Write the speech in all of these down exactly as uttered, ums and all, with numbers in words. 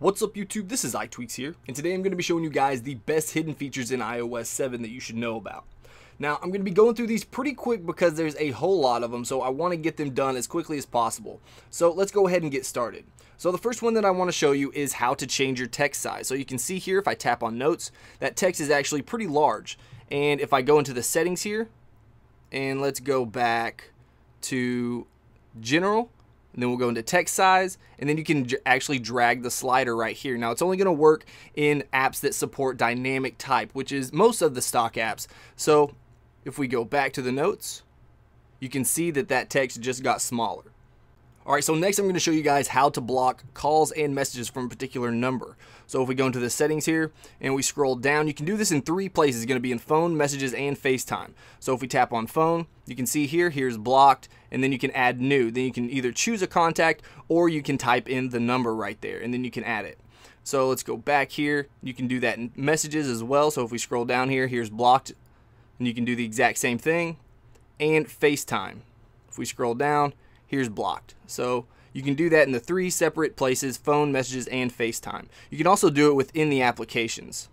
What's up YouTube, this is iTweaks here, and today I'm going to be showing you guys the best hidden features in i O S seven that you should know about. Now, I'm going to be going through these pretty quick because there's a whole lot of them, so I want to get them done as quickly as possible. So let's go ahead and get started. So the first one that I want to show you is how to change your text size. So you can see here, if I tap on notes, that text is actually pretty large. And if I go into the settings here, and let's go back to general, and then we'll go into text size, and then you can actually drag the slider right here. Now, it's only going to work in apps that support dynamic type, which is most of the stock apps. So if we go back to the notes, you can see that that text just got smaller. All right, so next I'm going to show you guys how to block calls and messages from a particular number. So if we go into the settings here and we scroll down, you can do this in three places. It's going to be in phone, messages, and FaceTime. So if we tap on phone, you can see here, here's blocked, and then you can add new. Then you can either choose a contact or you can type in the number right there, and then you can add it. So let's go back here. You can do that in messages as well. So if we scroll down here, here's blocked, and you can do the exact same thing. And FaceTime, if we scroll down, here's blocked. So you can do that in the three separate places: phone, messages, and FaceTime. You can also do it within the applications.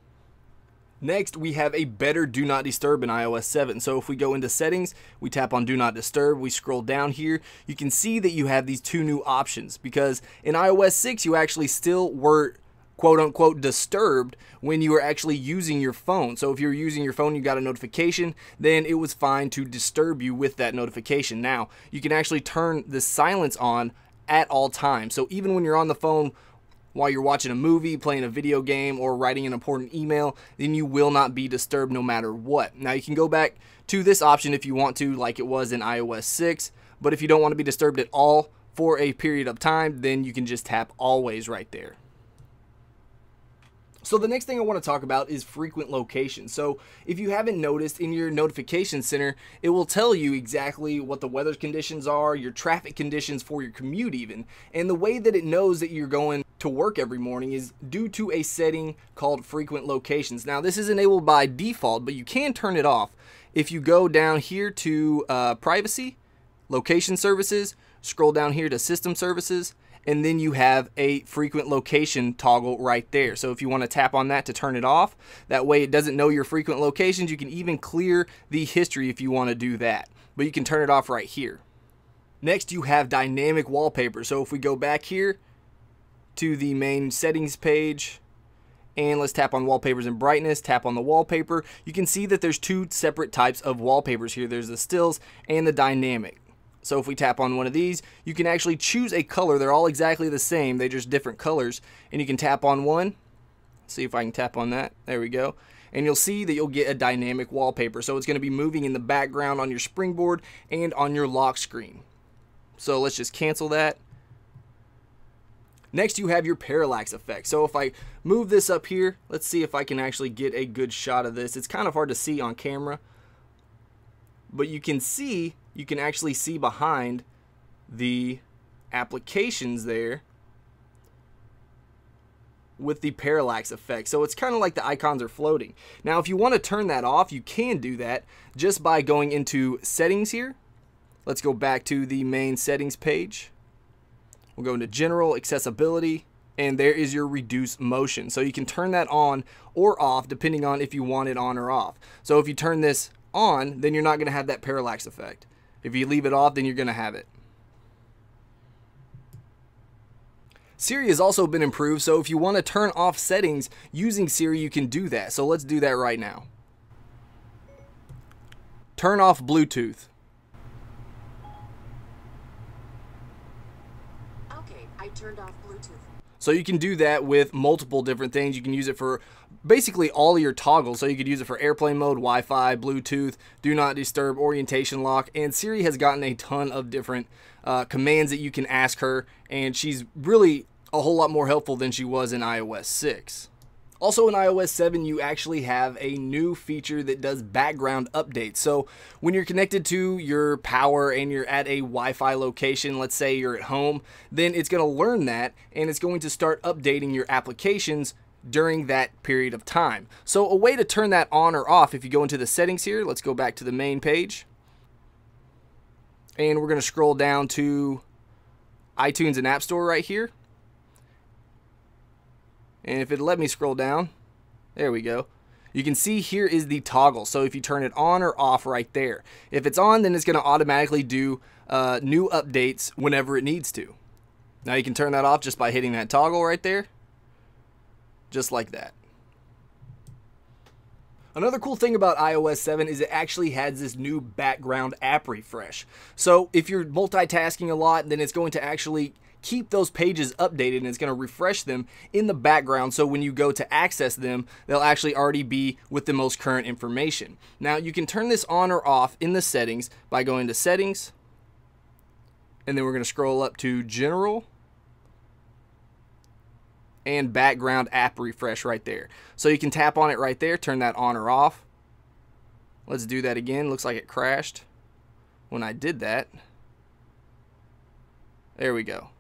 Next, we have a better do not disturb in i O S seven. So if we go into settings, we tap on do not disturb, we scroll down here, you can see that you have these two new options, because in i O S six you actually still were quote unquote disturbed when you were actually using your phone. So if you're using your phone, you got a notification, then it was fine to disturb you with that notification. Now you can actually turn the silence on at all times. So even when you're on the phone, while you're watching a movie, playing a video game, or writing an important email, then you will not be disturbed no matter what. Now you can go back to this option if you want to, like it was in i O S six, but if you don't want to be disturbed at all for a period of time, then you can just tap always right there. So the next thing I want to talk about is frequent location. So if you haven't noticed, in your notification center, it will tell you exactly what the weather conditions are, your traffic conditions for your commute even. And the way that it knows that you're going to work every morning is due to a setting called frequent locations. Now this is enabled by default, but you can turn it off. If you go down here to uh, privacy, location services, scroll down here to system services, and then you have a frequent location toggle right there. So if you want to tap on that to turn it off, that way it doesn't know your frequent locations. You can even clear the history if you want to do that, but you can turn it off right here. Next, you have dynamic wallpaper. So if we go back here to the main settings page, and let's tap on wallpapers and brightness, tap on the wallpaper, you can see that there's two separate types of wallpapers here. There's the stills and the dynamic. So if we tap on one of these, you can actually choose a color. They're all exactly the same, they're just different colors. And you can tap on one. See if I can tap on that. There we go. And you'll see that you'll get a dynamic wallpaper. So it's going to be moving in the background on your springboard and on your lock screen. So let's just cancel that. Next, you have your parallax effect. So if I move this up here, let's see if I can actually get a good shot of this. It's kind of hard to see on camera, but you can see, you can actually see behind the applications there with the parallax effect. So it's kind of like the icons are floating. Now, if you want to turn that off, you can do that just by going into settings here. Let's go back to the main settings page. We'll go into general, accessibility, and there is your reduce motion. So you can turn that on or off depending on if you want it on or off. So if you turn this on, then you're not going to have that parallax effect. If you leave it off, then you're going to have it. Siri has also been improved, so if you want to turn off settings using Siri, you can do that. So let's do that right now. Turn off Bluetooth. Okay, I turned off Bluetooth. So you can do that with multiple different things. You can use it for basically all of your toggles. So you could use it for airplane mode, Wi-Fi, Bluetooth, do not disturb, orientation lock, and Siri has gotten a ton of different uh, commands that you can ask her, and she's really a whole lot more helpful than she was in i O S six. Also in i O S seven, you actually have a new feature that does background updates. So when you're connected to your power and you're at a Wi-Fi location, let's say you're at home, then it's going to learn that and it's going to start updating your applications during that period of time. So a way to turn that on or off, if you go into the settings here, let's go back to the main page. And we're going to scroll down to iTunes and App Store right here. And if it let me scroll down, there we go. You can see here is the toggle. So if you turn it on or off right there, if it's on, then it's going to automatically do uh, new updates whenever it needs to. Now you can turn that off just by hitting that toggle right there. Just like that. Another cool thing about i O S seven is it actually has this new background app refresh. So if you're multitasking a lot, then it's going to actually keep those pages updated and it's going to refresh them in the background. So when you go to access them, they'll actually already be with the most current information. Now you can turn this on or off in the settings by going to settings. And then we're going to scroll up to general and background app refresh right there. So you can tap on it right there, turn that on or off. Let's do that again. Looks like it crashed when I did that. There we go.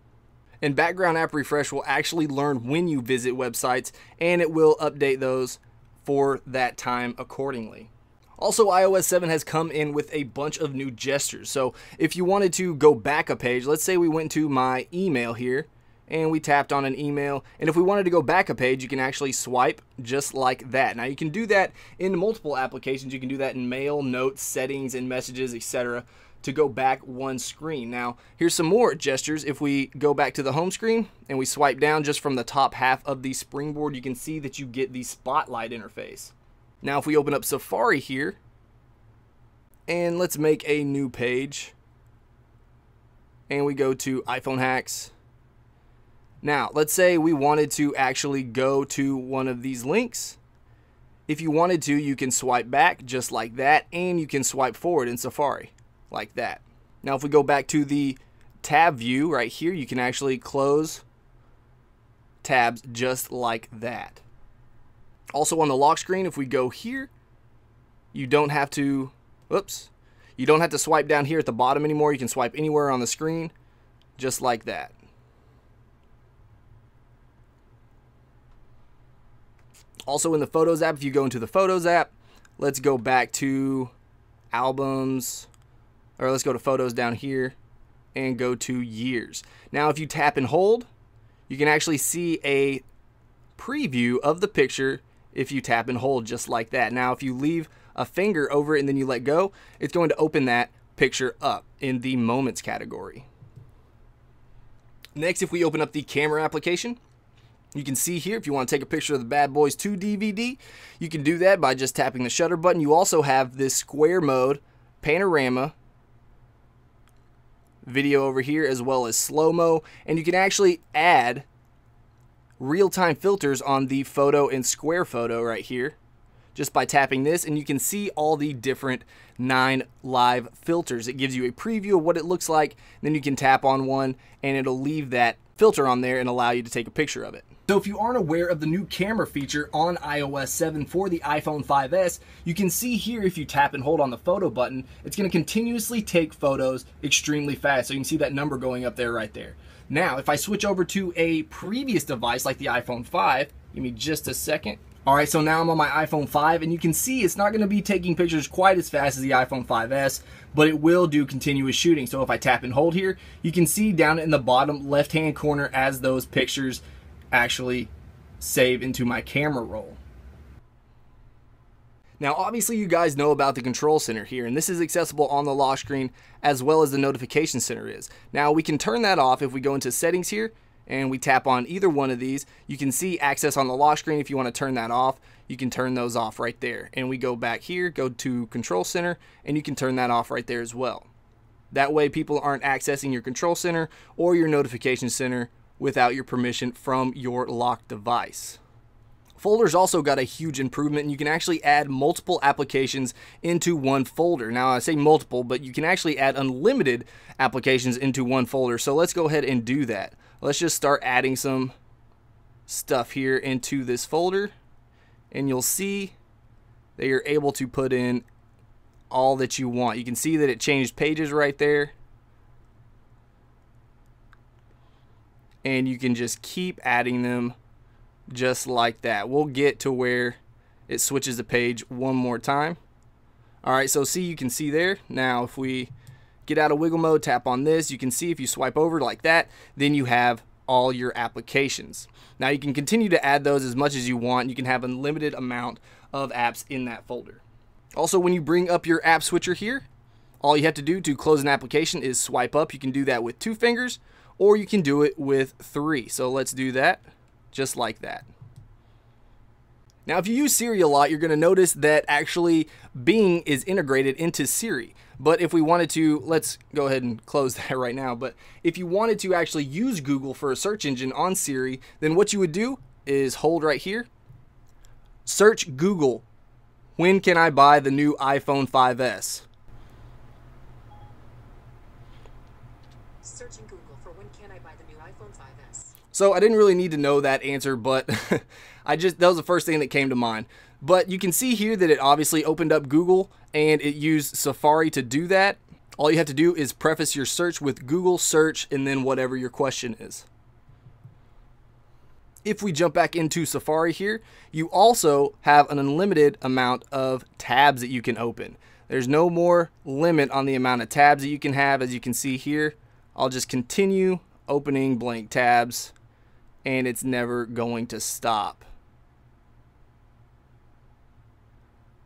And background app refresh will actually learn when you visit websites and it will update those for that time accordingly. Also, i O S seven has come in with a bunch of new gestures. So if you wanted to go back a page, let's say we went to my email here and we tapped on an email. And if we wanted to go back a page, you can actually swipe just like that. Now you can do that in multiple applications. You can do that in Mail, Notes, Settings, and Messages, et cetera to go back one screen. Now, here's some more gestures. If we go back to the home screen and we swipe down just from the top half of the springboard, you can see that you get the spotlight interface. Now, if we open up Safari here, and let's make a new page, and we go to iPhone hacks. Now, let's say we wanted to actually go to one of these links. If you wanted to, you can swipe back just like that, and you can swipe forward in Safari like that. Now, if we go back to the tab view right here, you can actually close tabs just like that. Also on the lock screen, if we go here, you don't have to, oops, you don't have to swipe down here at the bottom anymore. You can swipe anywhere on the screen, just like that. Also in the Photos app, if you go into the Photos app, let's go back to albums, or let's go to Photos down here and go to years. Now, if you tap and hold, you can actually see a preview of the picture if you tap and hold just like that. Now, if you leave a finger over it and then you let go, it's going to open that picture up in the Moments category. Next, if we open up the camera application, you can see here, if you want to take a picture of the Bad Boys two D V D, you can do that by just tapping the shutter button. You also have this square mode, panorama, video over here, as well as slow-mo, and you can actually add real-time filters on the photo and square photo right here just by tapping this, and you can see all the different nine live filters. It gives you a preview of what it looks like, then you can tap on one and it'll leave that filter on there and allow you to take a picture of it. So if you aren't aware of the new camera feature on i O S seven for the iPhone five S, you can see here if you tap and hold on the photo button, it's going to continuously take photos extremely fast. So you can see that number going up there right there. Now, if I switch over to a previous device like the iPhone five, give me just a second. All right, so now I'm on my iPhone five, and you can see it's not going to be taking pictures quite as fast as the iPhone five S, but it will do continuous shooting. So if I tap and hold here, you can see down in the bottom left-hand corner as those pictures actually save into my camera roll. Now, obviously, you guys know about the control center here, and this is accessible on the lock screen as well as the notification center is. Now, we can turn that off if we go into settings here and we tap on either one of these. You can see access on the lock screen. If you want to turn that off, you can turn those off right there. And we go back here, go to control center, and you can turn that off right there as well. That way, people aren't accessing your control center or your notification center without your permission from your locked device. Folders also got a huge improvement, and you can actually add multiple applications into one folder. Now, I say multiple, but you can actually add unlimited applications into one folder. So let's go ahead and do that. Let's just start adding some stuff here into this folder, and you'll see that you're able to put in all that you want. You can see that it changed pages right there. And you can just keep adding them just like that. We'll get to where it switches the page one more time. All right, so see, you can see there. Now, if we get out of wiggle mode, tap on this, you can see if you swipe over like that, then you have all your applications. Now you can continue to add those as much as you want. You can have an unlimited amount of apps in that folder. Also, when you bring up your app switcher here, all you have to do to close an application is swipe up. You can do that with two fingers or you can do it with three. So let's do that just like that. Now, if you use Siri a lot, you're going to notice that actually Bing is integrated into Siri. But if we wanted to, let's go ahead and close that right now. But if you wanted to actually use Google for a search engine on Siri, then what you would do is hold right here, search Google. When can I buy the new iPhone five S? Searching Google for when can I buy the new iPhone five S. So I didn't really need to know that answer, but I just, that was the first thing that came to mind. But you can see here that it obviously opened up Google and it used Safari to do that. All you have to do is preface your search with Google search and then whatever your question is. If we jump back into Safari here, you also have an unlimited amount of tabs that you can open. There's no more limit on the amount of tabs that you can have. As you can see here, I'll just continue opening blank tabs and it's never going to stop.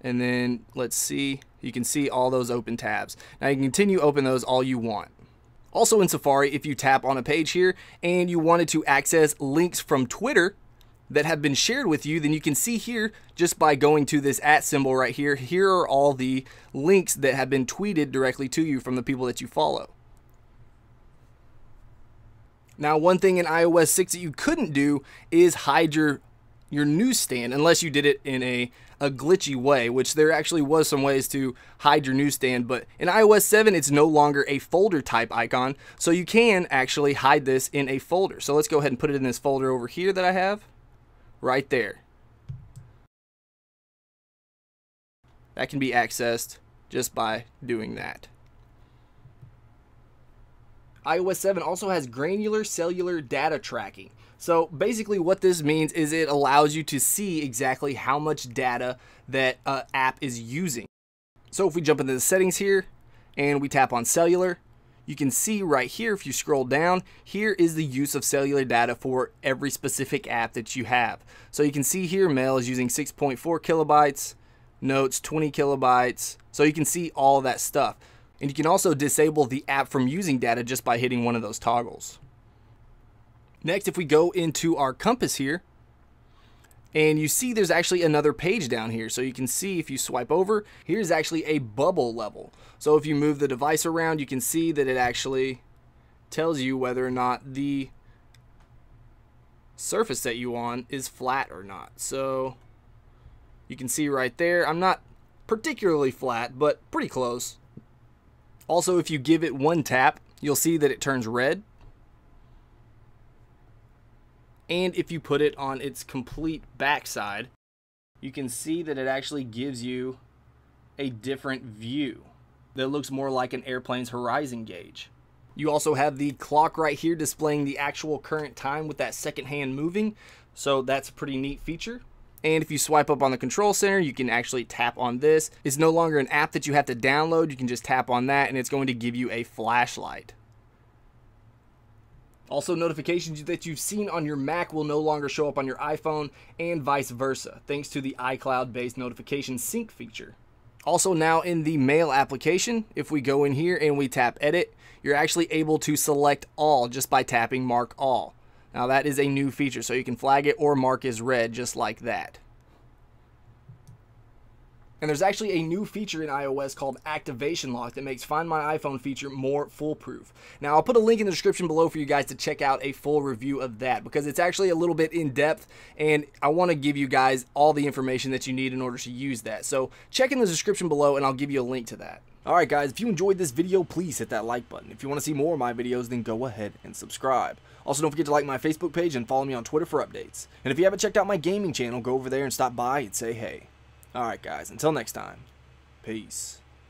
And then let's see, you can see all those open tabs. Now you can continue open those all you want. Also in Safari, if you tap on a page here and you wanted to access links from Twitter that have been shared with you, then you can see here, just by going to this at symbol right here, here are all the links that have been tweeted directly to you from the people that you follow. Now, one thing in iOS six that you couldn't do is hide your your newsstand unless you did it in a, a glitchy way, which there actually was some ways to hide your newsstand, but in iOS seven, it's no longer a folder type icon, so you can actually hide this in a folder. So let's go ahead and put it in this folder over here that I have, right there. That can be accessed just by doing that. iOS seven also has granular cellular data tracking. So basically what this means is it allows you to see exactly how much data that uh, app is using. So if we jump into the settings here and we tap on cellular, you can see right here, if you scroll down, here is the use of cellular data for every specific app that you have. So you can see here, mail is using six point four kilobytes, notes twenty kilobytes. So you can see all that stuff. And you can also disable the app from using data just by hitting one of those toggles. Next, if we go into our compass here, and you see there's actually another page down here. So you can see if you swipe over, here's actually a bubble level. So if you move the device around, you can see that it actually tells you whether or not the surface that you're on is flat or not. So you can see right there, I'm not particularly flat, but pretty close. Also, if you give it one tap, you'll see that it turns red. And if you put it on its complete backside, you can see that it actually gives you a different view that looks more like an airplane's horizon gauge. You also have the clock right here displaying the actual current time with that second hand moving. So that's a pretty neat feature. And if you swipe up on the control center, you can actually tap on this. It's no longer an app that you have to download. You can just tap on that and it's going to give you a flashlight. Also, notifications that you've seen on your Mac will no longer show up on your iPhone and vice versa, thanks to the iCloud-based notification sync feature. Also, now in the mail application, if we go in here and we tap edit, you're actually able to select all just by tapping mark all. Now that is a new feature, so you can flag it or mark as red just like that. And there's actually a new feature in iOS called Activation Lock that makes Find My iPhone feature more foolproof. Now, I'll put a link in the description below for you guys to check out a full review of that because it's actually a little bit in depth and I want to give you guys all the information that you need in order to use that. So check in the description below and I'll give you a link to that. Alright guys, if you enjoyed this video, please hit that like button. If you want to see more of my videos, then go ahead and subscribe. Also, don't forget to like my Facebook page and follow me on Twitter for updates. And if you haven't checked out my gaming channel, go over there and stop by and say hey. Alright guys, until next time, peace.